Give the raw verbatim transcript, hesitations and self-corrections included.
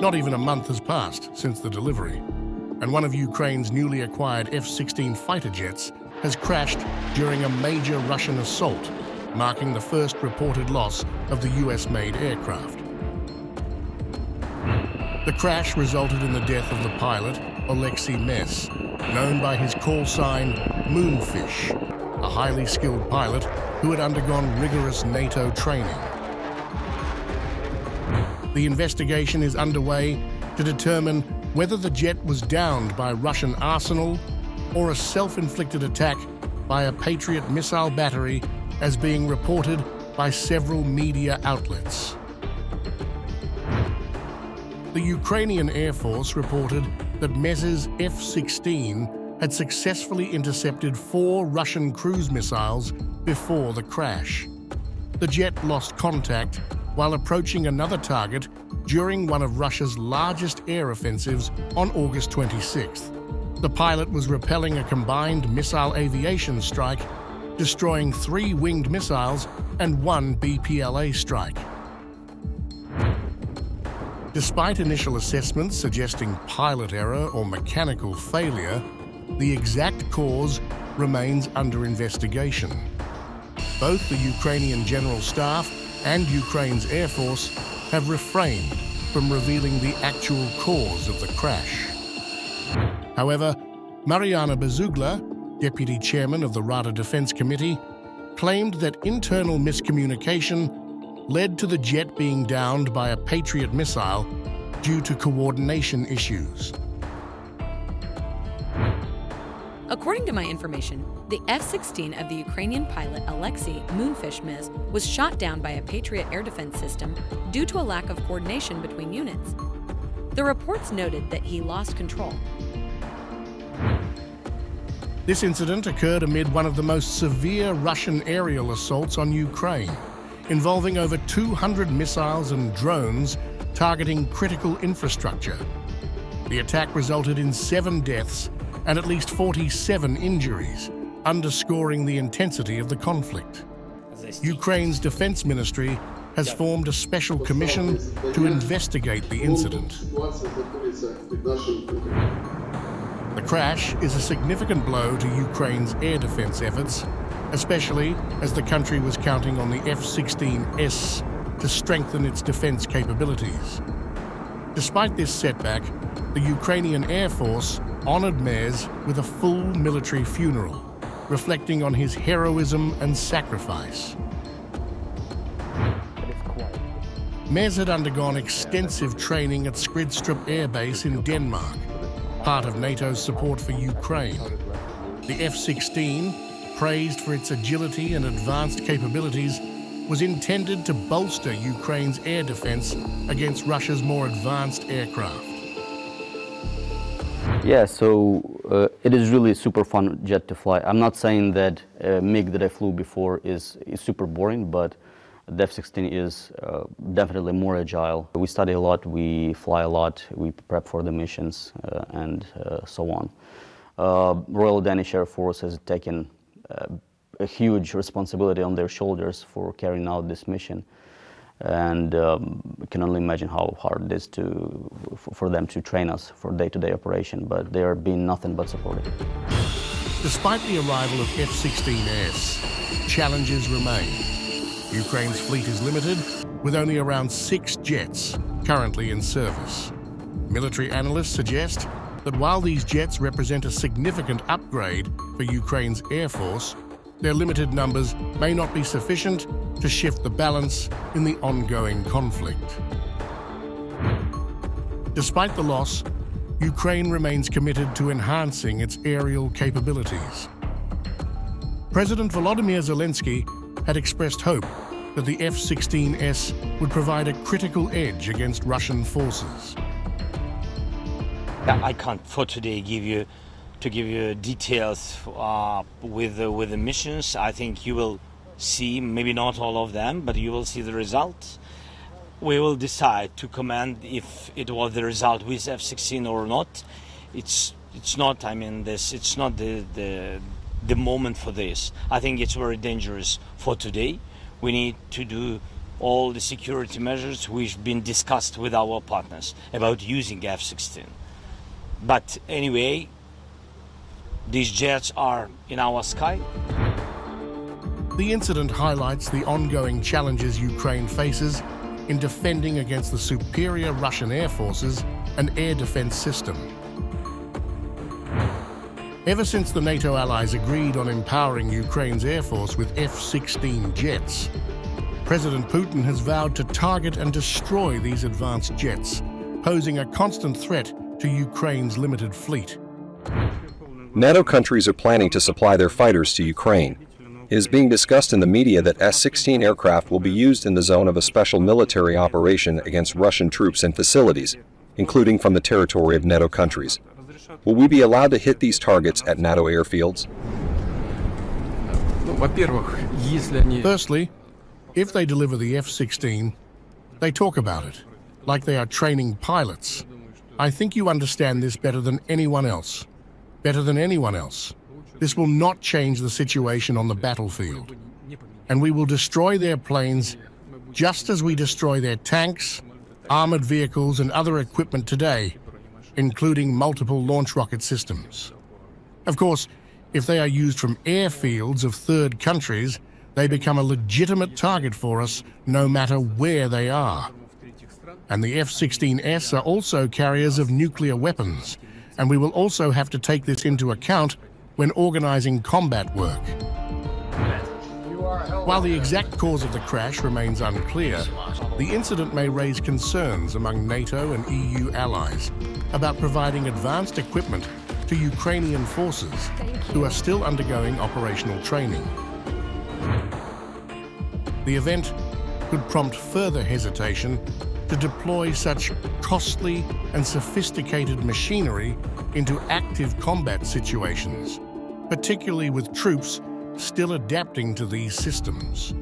Not even a month has passed since the delivery, and one of Ukraine's newly acquired F sixteen fighter jets has crashed during a major Russian assault, marking the first reported loss of the U S-made aircraft. The crash resulted in the death of the pilot, Alexei Mez, known by his call sign Moonfish, a highly skilled pilot who had undergone rigorous NATO training. The investigation is underway to determine whether the jet was downed by Russian arsenal or a self-inflicted attack by a Patriot missile battery, as being reported by several media outlets. The Ukrainian Air Force reported that Mez's F sixteen had successfully intercepted four Russian cruise missiles before the crash. The jet lost contact while approaching another target during one of Russia's largest air offensives on August twenty-sixth. The pilot was repelling a combined missile aviation strike, destroying three winged missiles and one B P L A strike. Despite initial assessments suggesting pilot error or mechanical failure, the exact cause remains under investigation. Both the Ukrainian General Staff and Ukraine's Air Force have refrained from revealing the actual cause of the crash. However, Mariana Bezugla, Deputy Chairman of the Rada Defense Committee, claimed that internal miscommunication led to the jet being downed by a Patriot missile due to coordination issues. According to my information, the F sixteen of the Ukrainian pilot Alexei Moonfish Mez was shot down by a Patriot air defense system due to a lack of coordination between units. The reports noted that he lost control. This incident occurred amid one of the most severe Russian aerial assaults on Ukraine, involving over two hundred missiles and drones targeting critical infrastructure. The attack resulted in seven deaths and at least forty-seven injuries, underscoring the intensity of the conflict. Ukraine's defense ministry has formed a special commission to investigate the incident. The crash is a significant blow to Ukraine's air defense efforts, especially as the country was counting on the F sixteen S to strengthen its defense capabilities. Despite this setback, the Ukrainian Air Force honored Mez with a full military funeral, reflecting on his heroism and sacrifice. Mez had undergone extensive training at Skridstrup Air Base in Denmark, part of NATO's support for Ukraine. The F sixteen, praised for its agility and advanced capabilities, was intended to bolster Ukraine's air defense against Russia's more advanced aircraft. Yeah, so uh, it is really a super fun jet to fly. I'm not saying that uh, MiG that I flew before is, is super boring, but the F sixteen is uh, definitely more agile. We study a lot, we fly a lot, we prep for the missions, uh, and uh, so on. Uh, Royal Danish Air Force has taken uh, a huge responsibility on their shoulders for carrying out this mission, and um, I can only imagine how hard it is to, for them to train us for day-to-day operation, but they are being nothing but supportive. Despite the arrival of F sixteen S, challenges remain. Ukraine's fleet is limited, with only around six jets currently in service. Military analysts suggest that while these jets represent a significant upgrade for Ukraine's Air Force, their limited numbers may not be sufficient to shift the balance in the ongoing conflict. Despite the loss, Ukraine remains committed to enhancing its aerial capabilities. President Volodymyr Zelensky had expressed hope that the F sixteen S would provide a critical edge against Russian forces. I can't for today give you to give you details uh, with uh, with the missions. I think you will see, maybe not all of them, but you will see the results. We will decide to comment if it was the result with F sixteen or not. It's it's not. I mean, this it's not the the. the moment for this. I think it's very dangerous for today. We need to do all the security measures which been discussed with our partners about using F sixteen. But anyway, these jets are in our sky. The incident highlights the ongoing challenges Ukraine faces in defending against the superior Russian air forces and air defense system. Ever since the NATO allies agreed on empowering Ukraine's air force with F sixteen jets, President Putin has vowed to target and destroy these advanced jets, posing a constant threat to Ukraine's limited fleet. NATO countries are planning to supply their fighters to Ukraine. It is being discussed in the media that S sixteen aircraft will be used in the zone of a special military operation against Russian troops and facilities, including from the territory of NATO countries. Will we be allowed to hit these targets at NATO airfields? Firstly, if they deliver the F sixteen, they talk about it, like they are training pilots. I think you understand this better than anyone else. Better than anyone else. This will not change the situation on the battlefield. And we will destroy their planes just as we destroy their tanks, armored vehicles and other equipment today, including multiple launch rocket systems. Of course, if they are used from airfields of third countries, they become a legitimate target for us no matter where they are. And the F sixteen S are also carriers of nuclear weapons, and we will also have to take this into account when organizing combat work. While the exact cause of the crash remains unclear, the incident may raise concerns among NATO and E U allies about providing advanced equipment to Ukrainian forces who are still undergoing operational training. The event could prompt further hesitation to deploy such costly and sophisticated machinery into active combat situations, particularly with troops still adapting to these systems.